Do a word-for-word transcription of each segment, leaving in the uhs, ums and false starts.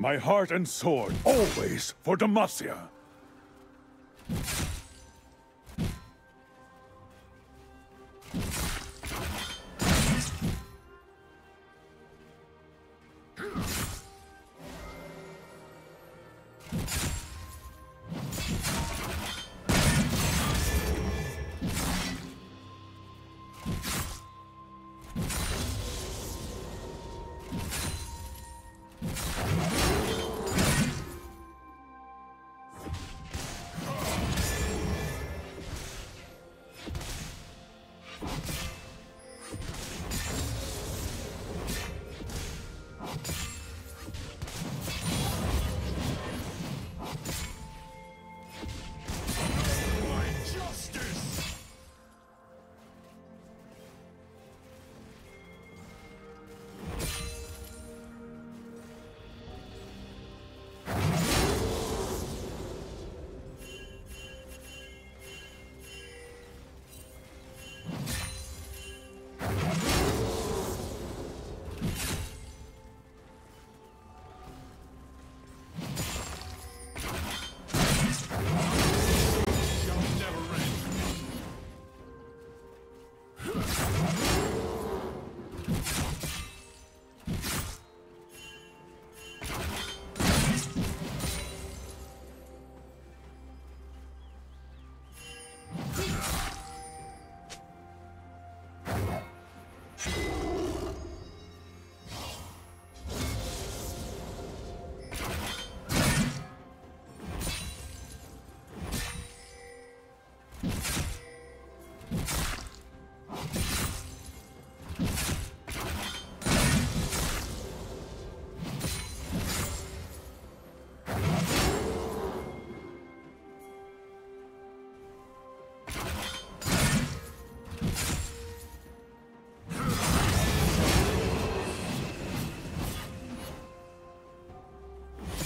My heart and sword, always for Demacia!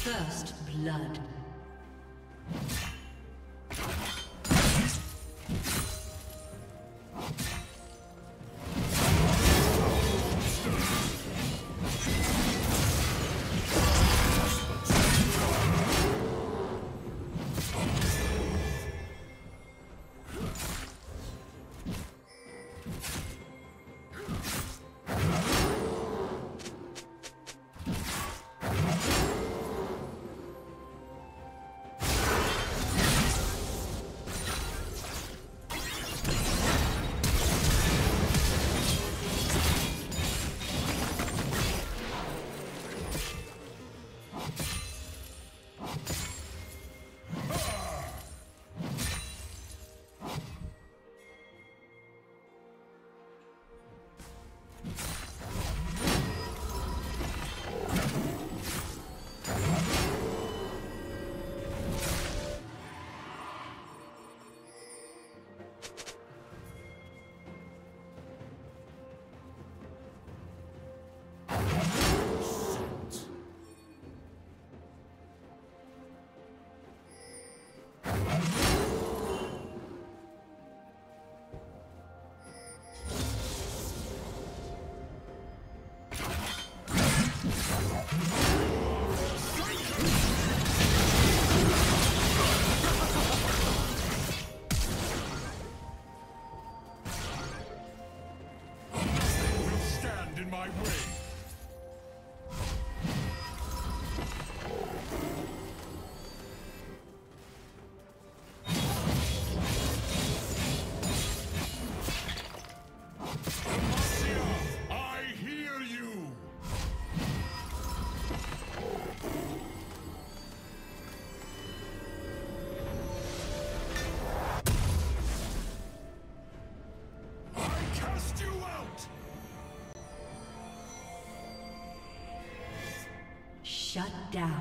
First blood. Shut down.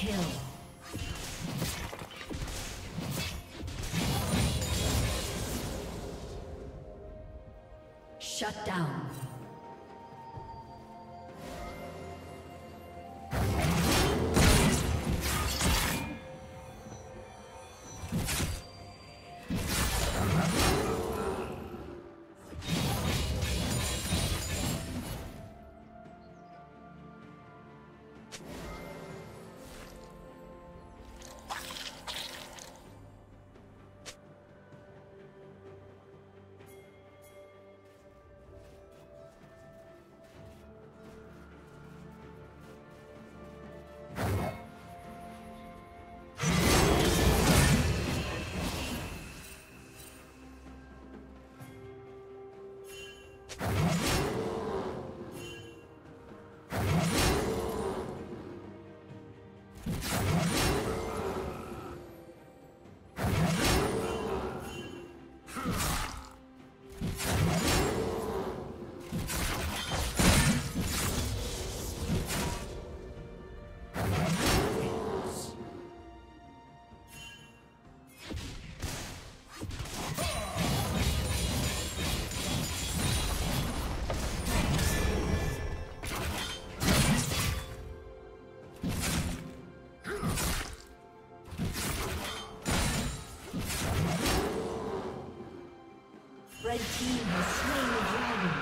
Kill. Shut down. Red team has slain the dragon.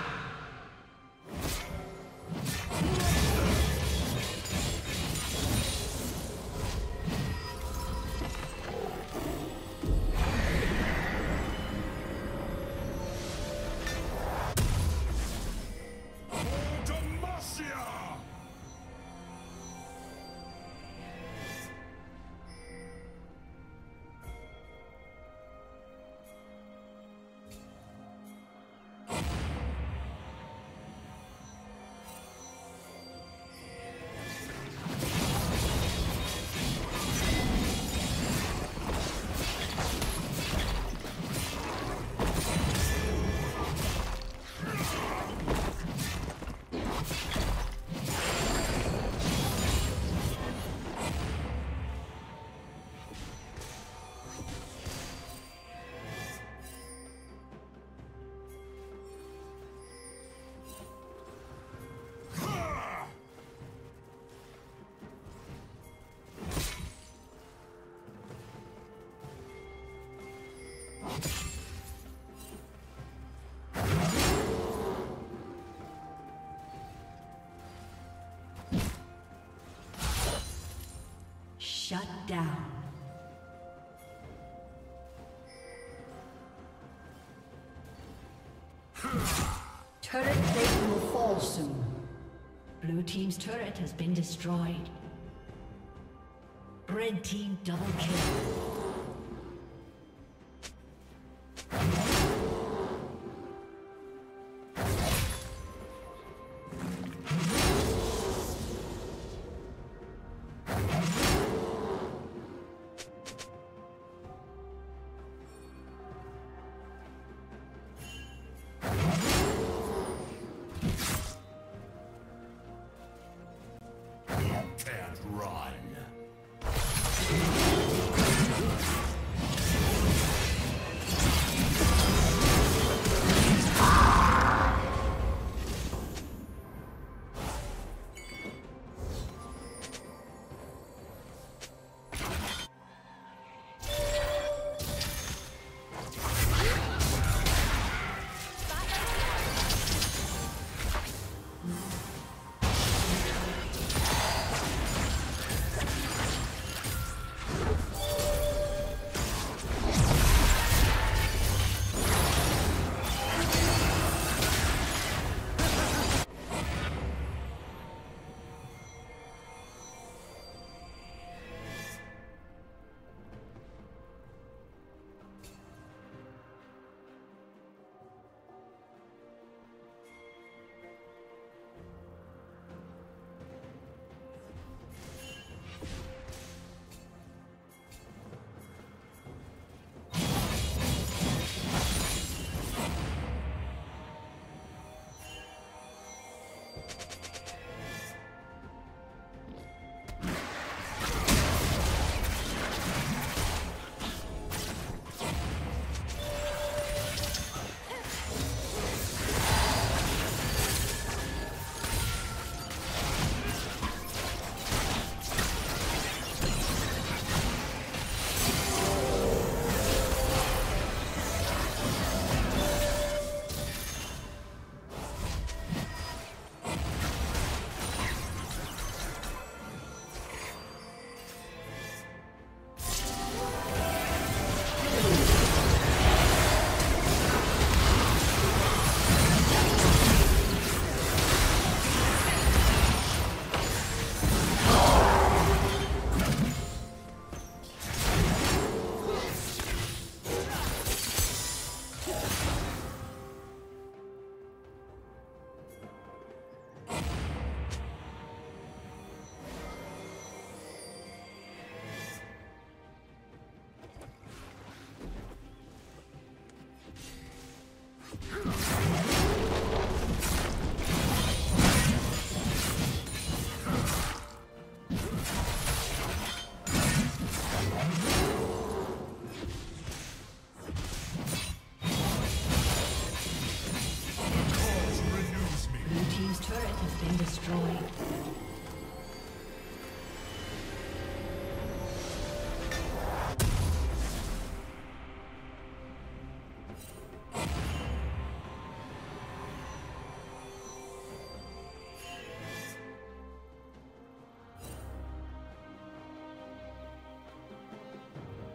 Shut down. Turret plating will fall soon. Blue team's turret has been destroyed. Red team double kill. Can't run.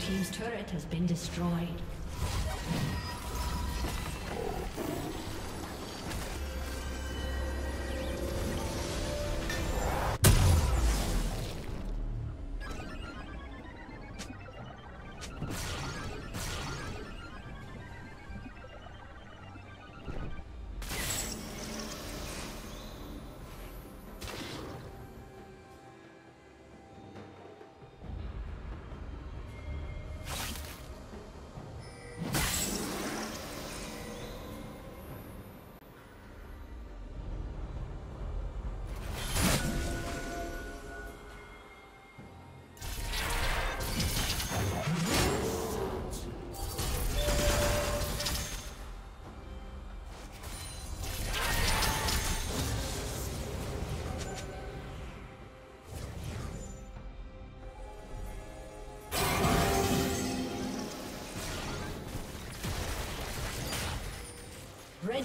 Team's turret has been destroyed. Red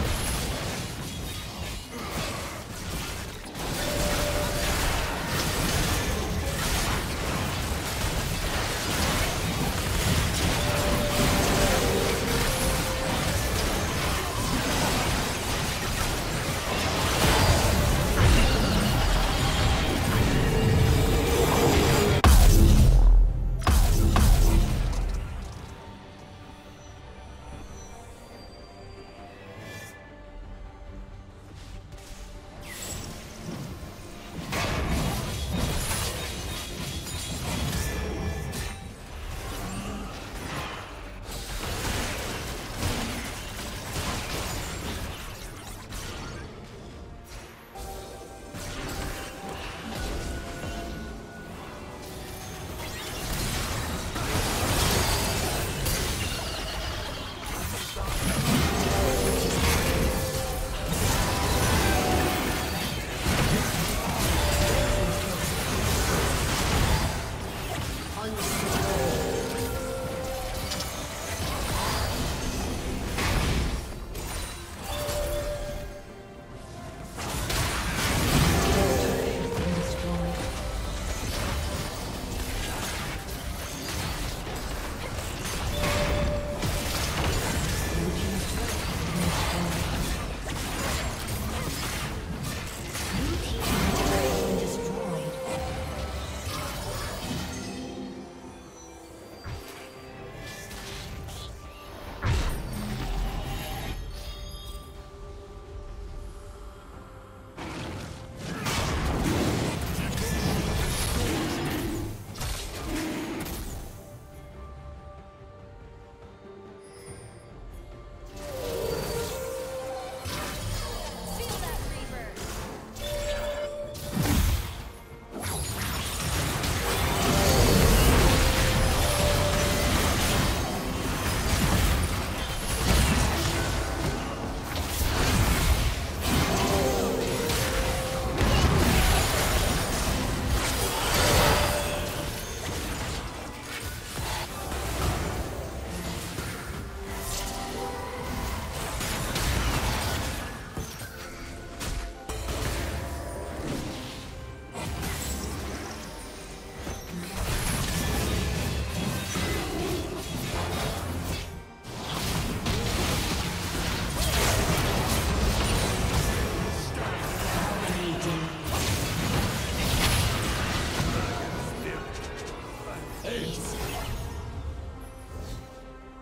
Please.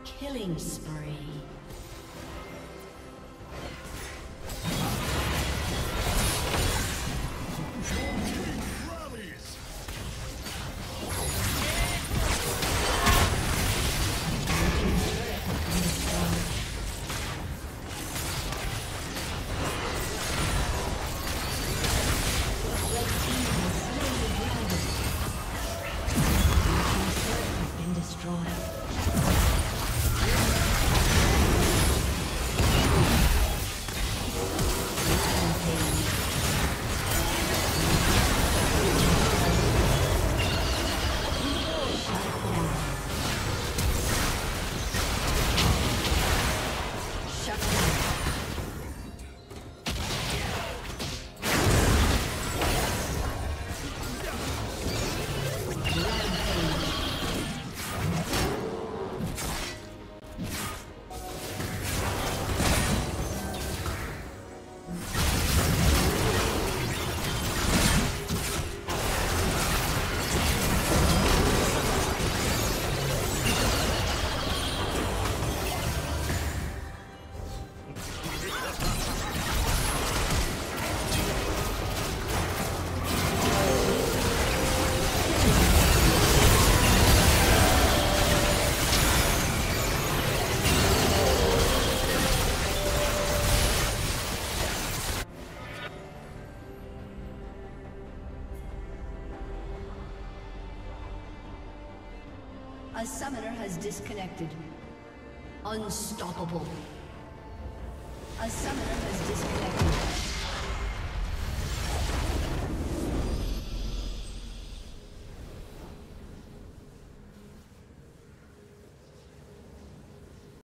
Killing spree. A summoner has disconnected. Unstoppable. A summoner has disconnected.